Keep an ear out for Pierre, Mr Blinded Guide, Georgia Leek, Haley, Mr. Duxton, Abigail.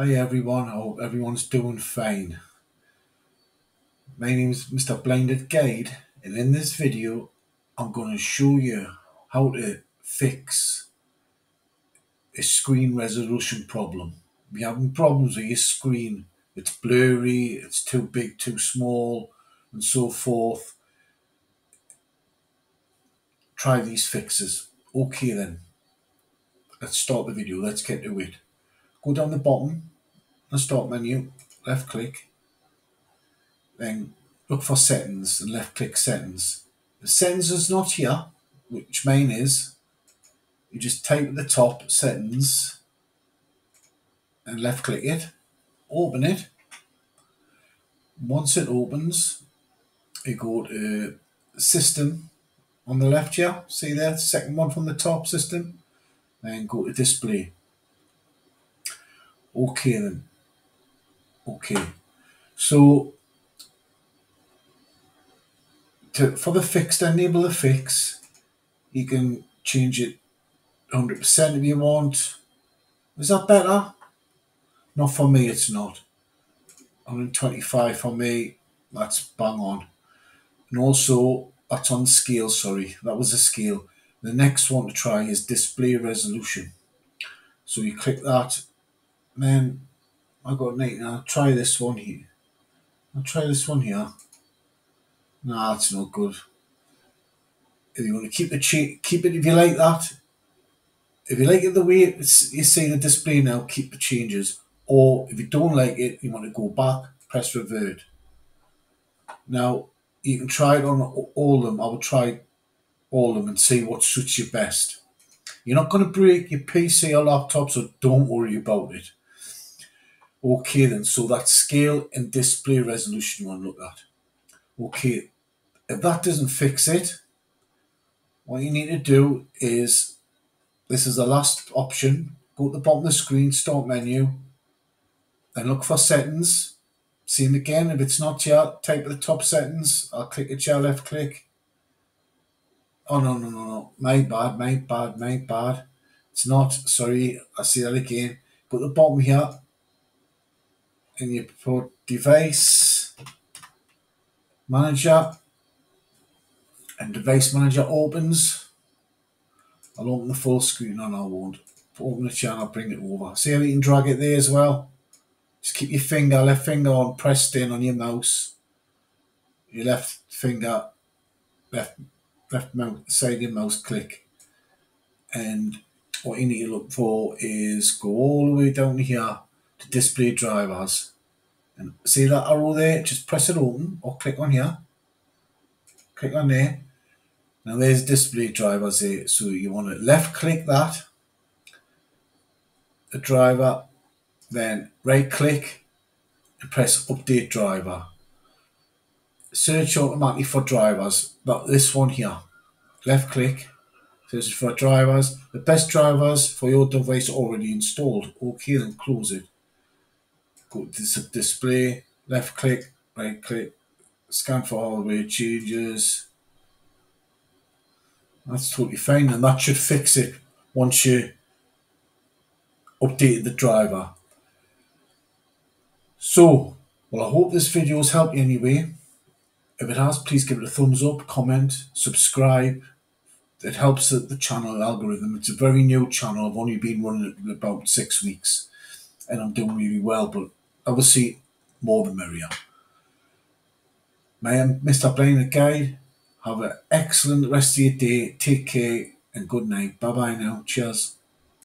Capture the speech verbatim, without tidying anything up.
Hi everyone, I hope everyone's doing fine. My name is Mr Blinded Guide, and in this video I'm going to show you how to fix a screen resolution problem. If you're having problems with your screen, it's blurry, it's too big, too small and so forth, try these fixes. Okay then, let's start the video, let's get to it. Go down the bottom, the start menu, left click, then look for settings and left click settings. The settings is not here, which mine is. You just type at the top settings and left click it, open it. Once it opens, you go to system on the left here, see there, second one from the top, system, then go to display. Okay then, okay, so to, for the fix, to enable the fix, you can change it one hundred percent if you want. Is that better? Not for me, it's not. one hundred twenty-five for me, that's bang on. And also, that's on scale, sorry, that was a scale. The next one to try is display resolution. So you click that. Man, I got night. I'll try this one here. I'll try this one here. Nah, that's no good. If you want to keep the change, keep it if you like that. If you like it the way it's, you see the display now, keep the changes. Or if you don't like it, you want to go back, press revert. Now you can try it on all of them. I will try all of them and see what suits you best. You're not going to break your P C or laptop, so don't worry about it. Okay then, so that scale and display resolution you want to look at. Okay, if that doesn't fix it, what you need to do is, this is the last option, go to the bottom of the screen, start menu, and look for settings. See it again, if it's not here, type at the top settings, I'll click it here, left click. Oh no, no, no, no, my bad, my bad, my bad. It's not, sorry, I see that again. Go to the bottom here, and you put device manager, and device manager opens. I'll open the full screen, and I won't. Open the channel, bring it over. See how you can drag it there as well? Just keep your finger, left finger on, pressed in on your mouse. Your left finger, left, left mouse, side of your mouse click. And what you need to look for is go all the way down here to display drivers, and see that arrow there, just press it open or click on here, click on there. Now there's display drivers there, so you want to left click that, the driver, then right click and press update driver. Search automatically for drivers, but this one here, left click, search for drivers, the best drivers for your device already installed. Okay then, close it. Go to this display, left click, right click, scan for hardware changes. That's totally fine, and that should fix it once you updated the driver. So, well, I hope this video has helped you anyway. If it has, please give it a thumbs up, comment, subscribe. It helps the channel algorithm. It's a very new channel. I've only been running it about six weeks and I'm doing really well, but I will see more the merrier. My name is Mister Blinded Guide. Have an excellent rest of your day. Take care and good night. Bye-bye now. Cheers.